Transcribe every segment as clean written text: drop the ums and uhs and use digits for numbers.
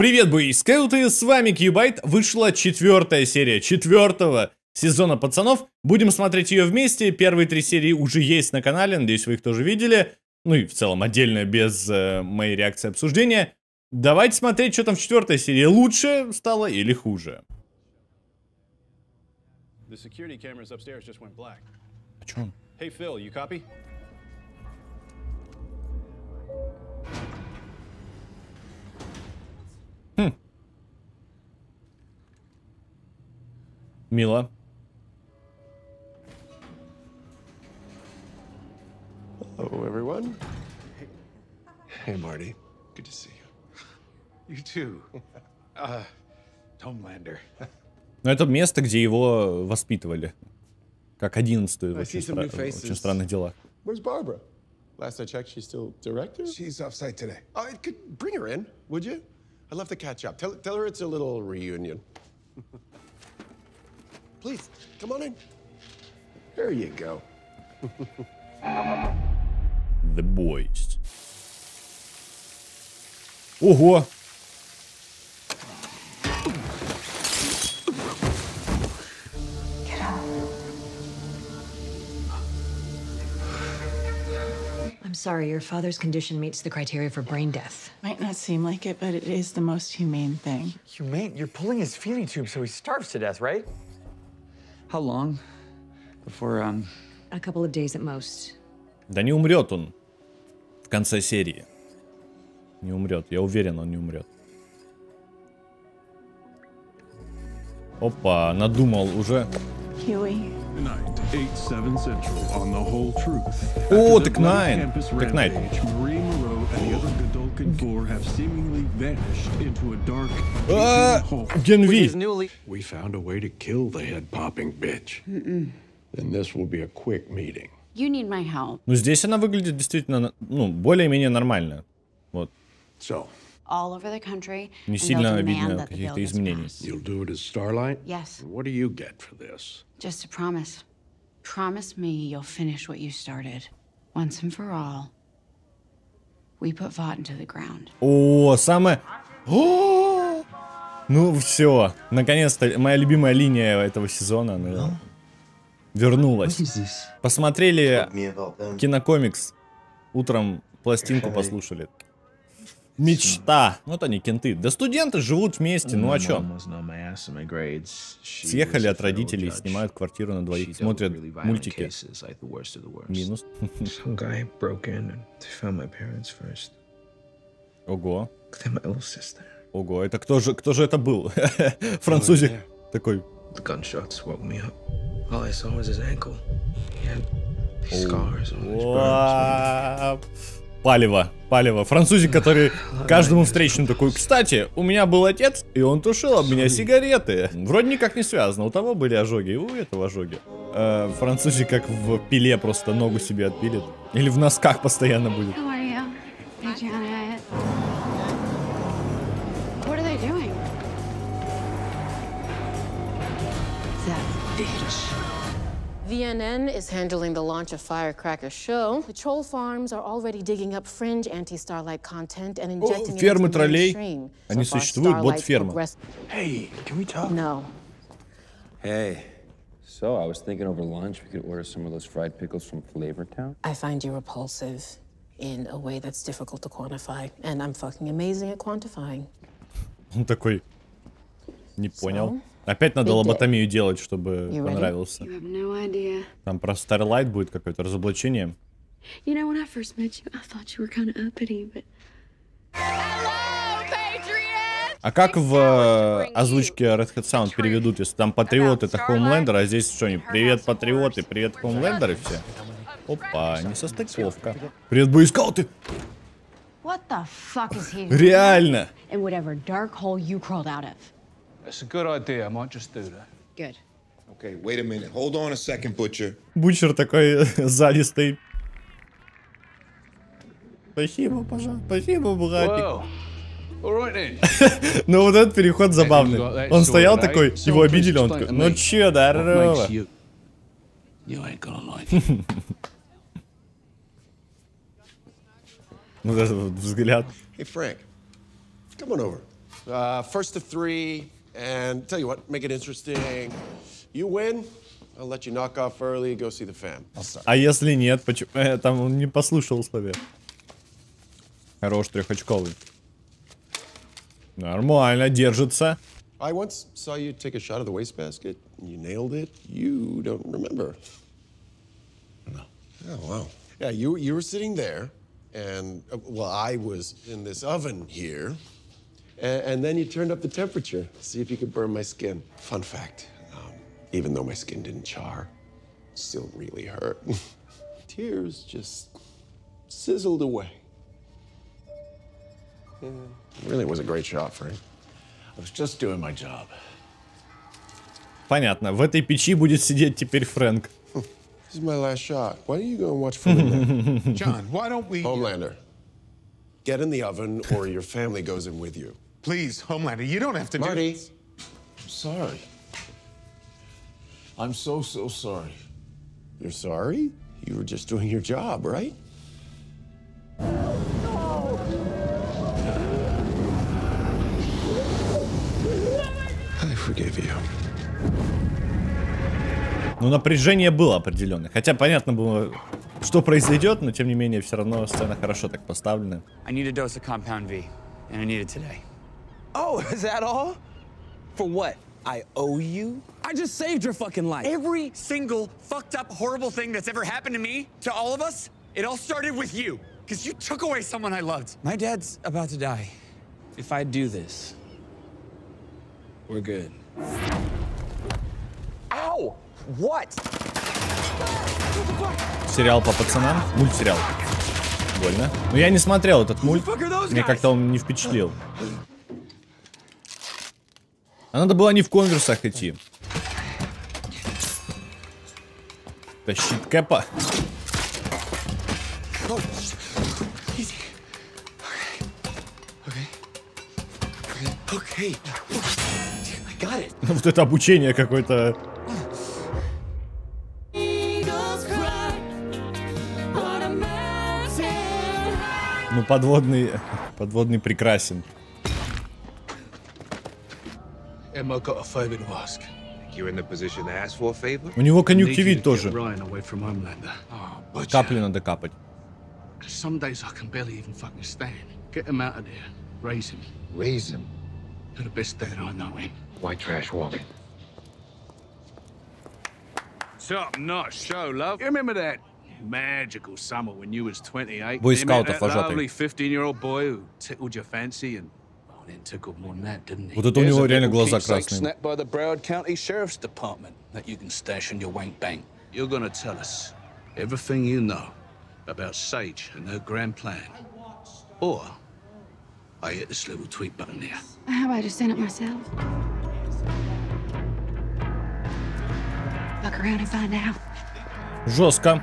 Привет, бойскауты, с вами Кьюбайт. Вышла 4-я серия 4-го сезона пацанов. Будем смотреть ее вместе. Первые 3 серии уже есть на канале, надеюсь, вы их тоже видели. Ну и в целом отдельно, без моей реакции обсуждения. Давайте смотреть, что там в 4-й серии. Лучше стало или хуже? А чё он? Hey, Phil, you copy? Мило. Hello, everyone. Hey, Marty. Good to see you. You too. Houmlender. Но это место, где его воспитывали, как 11-ю в очень странных делах. Where's Barbara? Last I checked, she's still director. She's off site today. Oh, I could bring her in, would you? I'd love to catch up. Tell her it's a little reunion. Please, come on in. There you go. The Boys. Ого! Get up. I'm sorry, your father's condition meets the criteria for brain death. Might not seem like it, but it is the most humane thing. Humane? You're pulling his feeding tube so he starves to death, right? How long before, a couple of days at most. Да не умрет он в конце серии. Не умрет, я уверен, он не умрет. Опа, надумал уже. О, так Найн. Так Найт. Gen-V. We found a way to kill the head-popping bitch. Then this will be a quick meeting. You need my help. Ну здесь она выглядит действительно, ну, более-менее нормально. Вот. So. All over the country. Не сильно обидно каких-то изменений. You'll do it as Starlight? Yes. What do you get for this? Just a promise. Promise me you'll finish what you started, once and for all. We put Vought into the ground. О, самое... О! Ну все, наконец-то моя любимая линия этого сезона, наверное, вернулась. Посмотрели кинокомикс, утром пластинку послушали. Мечта. Вот они, кенты. Да студенты живут вместе, ну а чё? Съехали от родителей, снимают квартиру на двоих, смотрят мультики. Минус. Ого. Ого, это кто же это был? Французик такой. Палево. Французик, который каждому встречному такой: кстати, у меня был отец, и он тушил об меня сигареты. Вроде никак не связано, у того были ожоги, и у этого ожоги. Французик как в пиле просто ногу себе отпилит. Или в носках постоянно будет. CNN is handling the launch of Firecracker Show. The troll farms are already digging up fringe anti-starlight content and injecting it into the mainstream. Они существуют, бот-ферма. Hey, can we talk? No. Hey, so I was thinking over lunch we could order some of those fried pickles from Flavortown. I find you repulsive in a way that's difficult to quantify, and I'm fucking amazing at quantifying. Он такой, не понял. Опять надо лоботомию делать, чтобы понравился. Там про Starlight будет какое-то разоблачение. А как в озвучке Red Hat Sound переведут, если там Патриот — это Хоумлендер, а здесь что-нибудь? Привет, Патриоты, привет, Хоумлендеры все. Опа, несостыковка. Привет, бойскауты! Реально! That's a good idea. I might just do that. Good. Okay, wait a minute. Hold on a second, Butcher. Бучер такой задистый. Спасибо, пожалуйста. Спасибо, братик. Ну вот этот переход забавный. Он стоял такой, его обидели, он такой: ну че, здорово. Вот этот взгляд. Hey, Frank, come on over. First of three, and tell you what, make it interesting. You win, I'll let you knock off early, go see the fam. А если нет, почему? Там он не послушал условия. Хорош, трехочковый. Нормально, держится. I once saw you take a shot of the wastebasket. You nailed it. You don't remember. No. Oh, wow. Yeah, you were sitting there, and, well, I was in this oven here, and then you turned up the temperature to see if you could burn my skin. Fun fact, even though my skin didn't char, it still really hurt. Tears just sizzled away. Yeah. Really was a great shot, Frank. I was just doing my job. Понятно. В этой печи будет сидеть теперь Фрэнк. This is my last shot. Why don't you go and watch Homeland? John, why don't we... Homelander, get in the oven or your family goes in with you. Please, Homelander, you don't have to Marty. Do this. I'm sorry. I'm so sorry. You're sorry? You were just doing your job, right? I forgive you. Ну, напряжение было определенное. Хотя понятно было, что произойдет, но тем не менее, все равно сцена хорошо так поставлена. What? Сериал по пацанам? Мультсериал. Больно. Но я не смотрел этот мульт. Мне как-то он не впечатлил. А надо было не в конверсах идти. Тащит кэпа. Вот это обучение какое-то. Ну, подводный прекрасен. У него конъюнктивит тоже. Капли надо капать. Magical summer when you was 28. Boy Scoutов, lovely 15-year-old boy who tickled your fancy and tickled more than that, didn't he? Вот это у него реально глаза красные. Snapped by the Broward County Sheriff's Department that you can stash in your wank bank. You're gonna tell us everything you know about Sage and her grand plan, or I hit this little tweet button here. How about I just send it myself? Look around and find out. Жестко.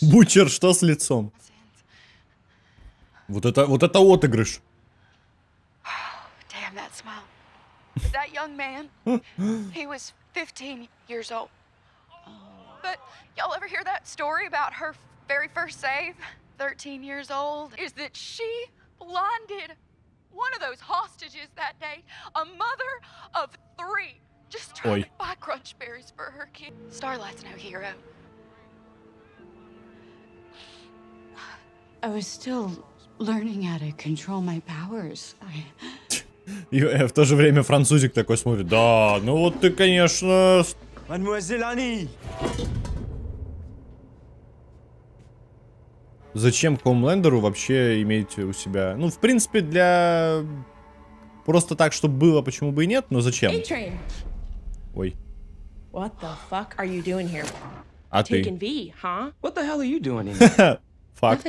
Бучер, что с лицом? Вот это отыгрыш. Ой. I was still learning how to control my powers. И в то же время французик такой смотрит. Да, ну вот ты, конечно. Зачем Хоумлендеру вообще иметь у себя? Ну, в принципе, для... Просто так, чтобы было, почему бы и нет, но зачем? Ой. What the fuck are you doing here? А ты? What the hell are you doing here? Факт.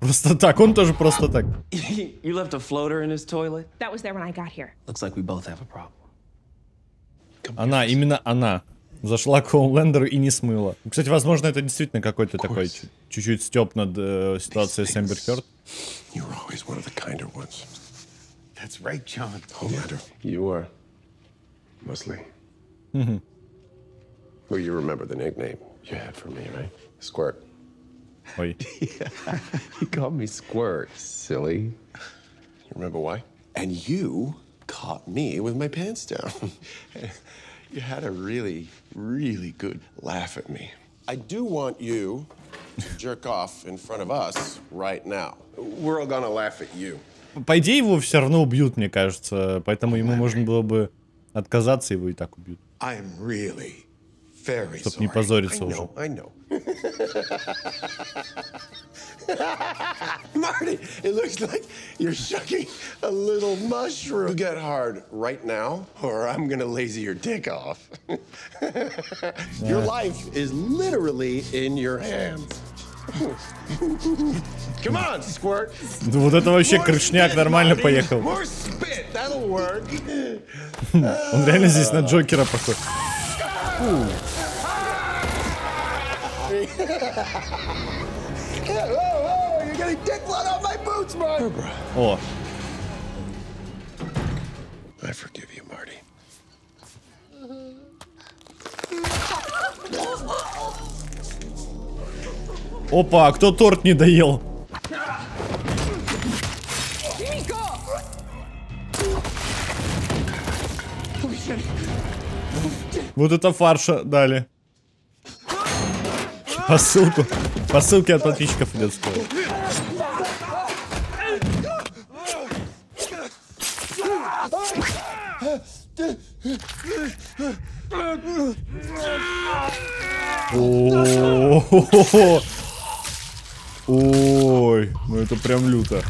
Просто так, он тоже просто так. You left a floater in his toilet? That was there when I got here. Looks like we both have a problem. Она, именно она, зашла к Хоумлендеру и не смыла. Кстати, возможно, это действительно какой-то такой чуть-чуть стёб над ситуацией с Эмбер Хёрд. You're always one of the kinder ones. That's right, John. Homelander, you are mostly. Well, you remember the nickname you had for me, right? Squirt. Ой. You called me Squirt, silly. You remember why? And you caught me with my pants down. You had a really, really good laugh at me. I do want you to jerk off in front of us right now. We're all gonna laugh at you. По идее, его все равно убьют, мне кажется. Поэтому ему можно было бы отказаться, его и так убьют. Really, чтоб не позориться уже. Marty, it looks like you're shucking a little mushroom. You get hard right now, or I'm gonna lazy your dick off. Your life is literally in your hands. Come on, squirt. Вот это вообще крышняк нормально поехал. Он реально здесь на Джокера похож. О. Опа, а кто торт не доел? Вот это фарша дали. Посылку. Посылки от подписчиков идет скоро. О-о-о-о-о-о-о. Ой, ну это прям люто.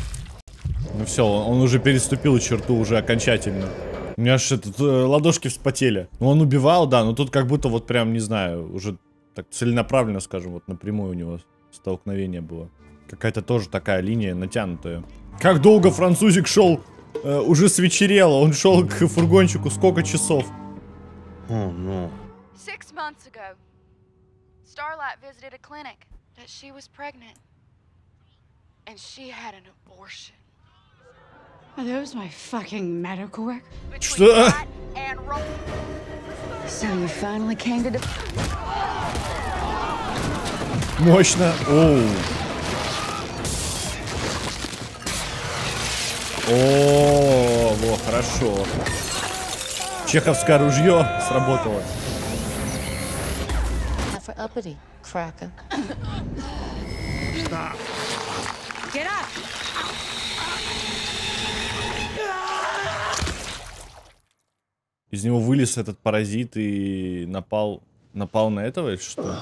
Ну все, он уже переступил черту уже окончательно. У меня аж этот, ладошки вспотели. Ну он убивал, да, но тут как будто вот прям, не знаю, уже так целенаправленно, скажем, вот напрямую у него столкновение было. Какая-то тоже такая линия натянутая. Как долго французик шел? Уже свечерело, он шел к фургончику сколько часов? О, ну. 6 месяцев назад Starlight visited a clinic that she was pregnant. And she had an abortion. Are those my fucking medical records? Что? So you finally came to the... Мощно. Оу. О, во, хорошо. Чеховское ружье сработало. Из него вылез этот паразит и напал на этого или что?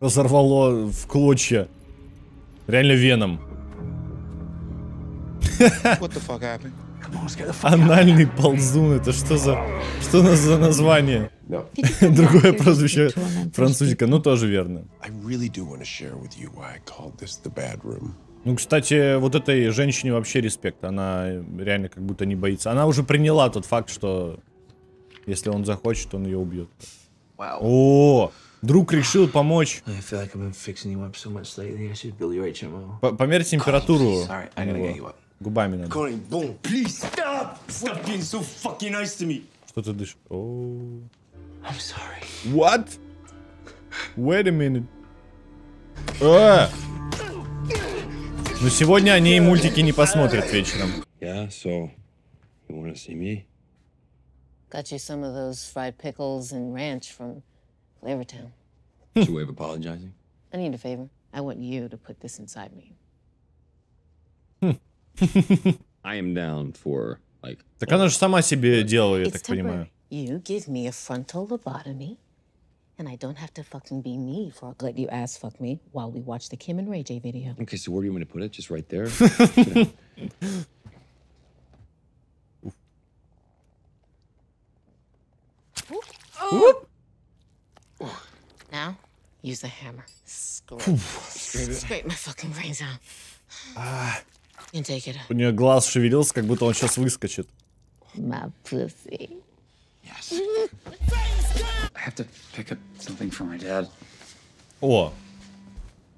Разорвало в клочья. Реально веном. Анальный ползун, это что за название? Другое прозвище французика, ну тоже верно. Ну, кстати, вот этой женщине вообще респект. Она реально как будто не боится. Она уже приняла тот факт, что если он захочет, он ее убьет. Wow. О, друг решил помочь. Like so померить температуру. Sorry, губами надо. Что ты дышишь? Oh. What? Wait a minute. Но сегодня они и мультики не посмотрят вечером. Yeah, so you wanna see me? Got you some of those fried pickles and ranch from Flavortown. It's a way of apologizing. I need a favor. I want you to put this inside me. I am down for like. Так она же сама себе делала, я так понимаю. You give me a frontal lobotomy, and I don't have to fucking be me for let you ass fuck me while we watch the Kim and Ray J video. Okay, so where do you want me to put it? Just right there? Now, use the hammer. Scrape my fucking brains out. And take it. У нее глаз шевелился, как будто он сейчас выскочит. My pussy. Yes. I have to pick up something for my dad. О,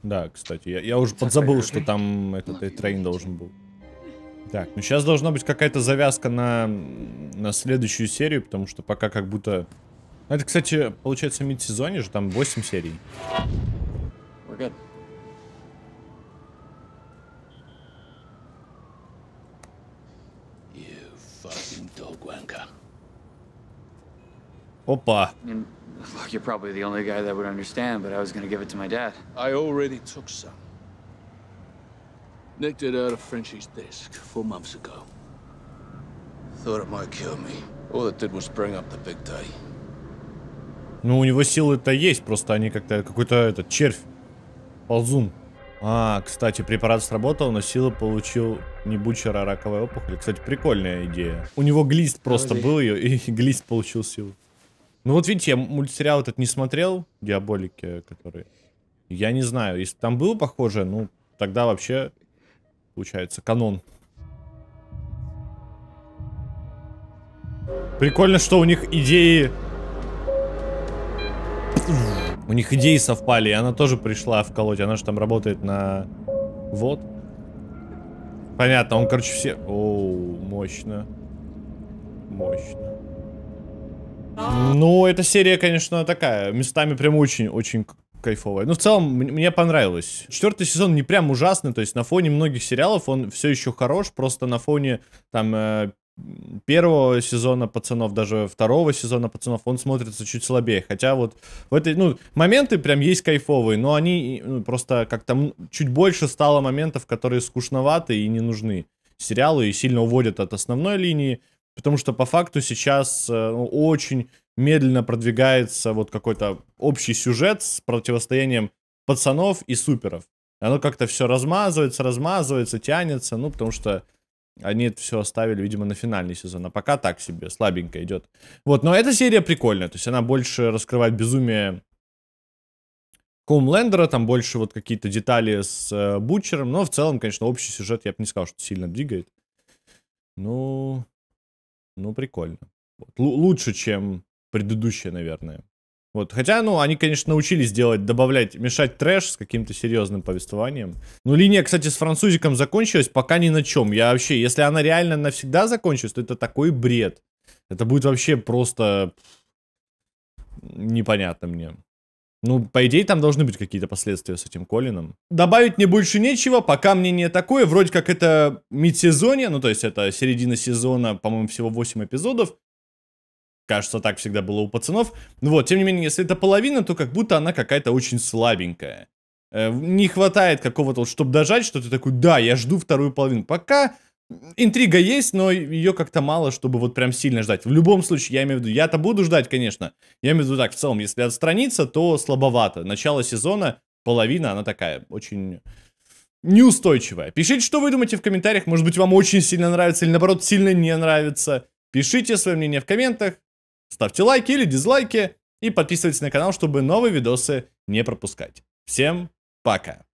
да, кстати, я уже подзабыл, что там этот трейн должен был. Так, ну сейчас должна быть какая-то завязка на следующую серию, потому что пока как будто... Это, кстати, получается в мидсезонье же, там 8 серий. Опа. You're probably the only guy that would understand, but I was going to give it to my dad. I already took some. Nicked it out of Frenchie's desk 4 months ago. Thought it might kill me. All it did was bring up the big day. Ну, у него силы-то есть, просто они как-то какой-то этот червь. Ползун. А, кстати, препарат сработал, но силы получил не бучер, а раковая опухоль. Кстати, прикольная идея. У него глист просто был, и глист получил силу. Ну вот видите, я мультсериал этот не смотрел, Диаболики, которые... Я не знаю, если там было похоже, ну, тогда вообще, получается, канон. Прикольно, что у них идеи... У них идеи совпали, и она тоже пришла вколоть, она же там работает на... Вот. Понятно, он, короче, все... Оу, мощно. Мощно. Ну, эта серия, конечно, такая. Местами прям очень-очень кайфовая. Но в целом, мне понравилось. 4-й сезон не прям ужасный, то есть на фоне многих сериалов он все еще хорош. Просто на фоне, там, 1-го сезона пацанов, даже 2-го сезона пацанов, он смотрится чуть слабее. Хотя вот в этой, ну, моменты прям есть кайфовые, но они, ну, просто как-то чуть больше стало моментов, которые скучноваты и не нужны сериалу и сильно уводят от основной линии. Потому что по факту сейчас очень медленно продвигается вот какой-то общий сюжет с противостоянием пацанов и суперов. Оно как-то все размазывается, тянется, ну, потому что они это все оставили, видимо, на финальный сезон. А пока так себе, слабенько идет. Вот, но эта серия прикольная, то есть она больше раскрывает безумие Хоумлендера, там больше вот какие-то детали с Бутчером, но в целом, конечно, общий сюжет, я бы не сказал, что сильно двигает. Ну... Ну, прикольно. Вот. Лучше, чем предыдущая, наверное. Вот. Хотя, ну, они, конечно, научились делать, добавлять, мешать трэш с каким-то серьезным повествованием. Ну, линия, кстати, с французиком закончилась пока ни на чем. Я вообще, если она реально навсегда закончилась, то это такой бред. Это будет вообще просто непонятно мне. Ну, по идее, там должны быть какие-то последствия с этим Колином. Добавить мне больше нечего, пока мнение такое. Вроде как это мидсезонье, ну, то есть это середина сезона, по-моему, всего 8 эпизодов. Кажется, так всегда было у пацанов. Ну вот, тем не менее, если это половина, то как будто она какая-то очень слабенькая. Не хватает какого-то, чтобы дожать, что ты такой, да, я жду вторую половину. Пока интрига есть, но ее как-то мало, чтобы вот прям сильно ждать. В любом случае, я имею в виду, я-то буду ждать, конечно. Я имею в виду так, в целом, если отстраниться, то слабовато. Начало сезона, половина, она такая, очень неустойчивая. Пишите, что вы думаете в комментариях. Может быть, вам очень сильно нравится или, наоборот, сильно не нравится. Пишите свое мнение в комментах. Ставьте лайки или дизлайки. И подписывайтесь на канал, чтобы новые видосы не пропускать. Всем пока.